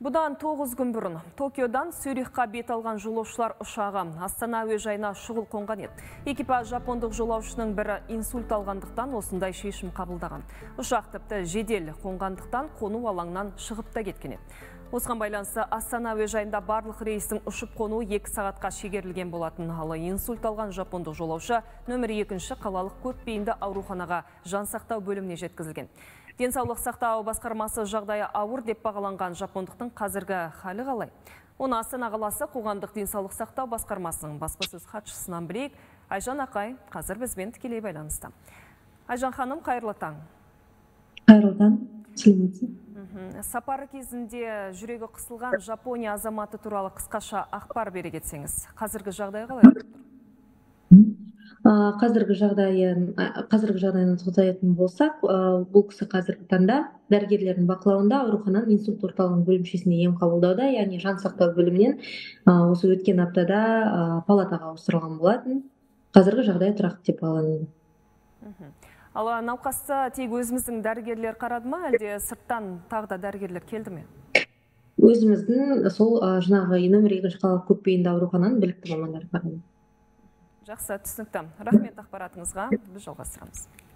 Бұдан 9 күн бұрын Токиодан Цюрихқа бет алған жолаушылар ұшағы Астана әуежайына шұғыл қонған еді. Экипаж жапондық жолаушының бірі инсульт алғандықтан осындай шешім қабылдаған. Ұшақ тіпті жедел қонғандықтан қону алаңнан шығып та кеткен еді. Осыған байланысты Астана әуежайында барлық рейстің ұшып қонуы 2 сағатқа шегерілген болатын. Ал инсульт алған жапондық жолаушы нөмір 2-ші қалалық көпбейінді ауруханаға жансақтау бөліміне жеткізілген. Денсаулық сақтау басқармасы жағдайы ауыр деп бағаланған жапондықтың қазіргі халі қалай? Оны Астана қаласы қоғамдық денсаулық сақтау басқармасының баспасөз хатшысынан білейік. Айжан Ақай қазір бізбен тікелей байланыста. Айжан ханым, қайырлы таң. Қайырлы таң. Сапары кезінде жүрегі қысылған Жапония азаматы туралы қысқаша ақпар бере кетсеңіз. Қазіргі жағдайы қалай? Қазіргі жағдайын соқтайтын болсақ, бұл кісі қазіргі таңда дәрігерлердің бақылауында аурухананың инсульт орталығының бөлімшесінде ем қабылдауда, яғни жан сақтау бөлімінен осы өткен аптада палатаға ауыстырылған болатын. Қазіргі жағдай тұрақты деп бағаланды. Ал науқасты тек өзіміздің дәрігерлер қарады ма, әлде сырттан тағы да дәрігерлер келді ме? Өзіміздің сол жаңағы нөмір 2-ші қалалық көпбейінді аурухананың білікті мамандары қарады. Жақсы, түсінікті. Рахмет ақпаратыңызға. Біз жалғастырамыз.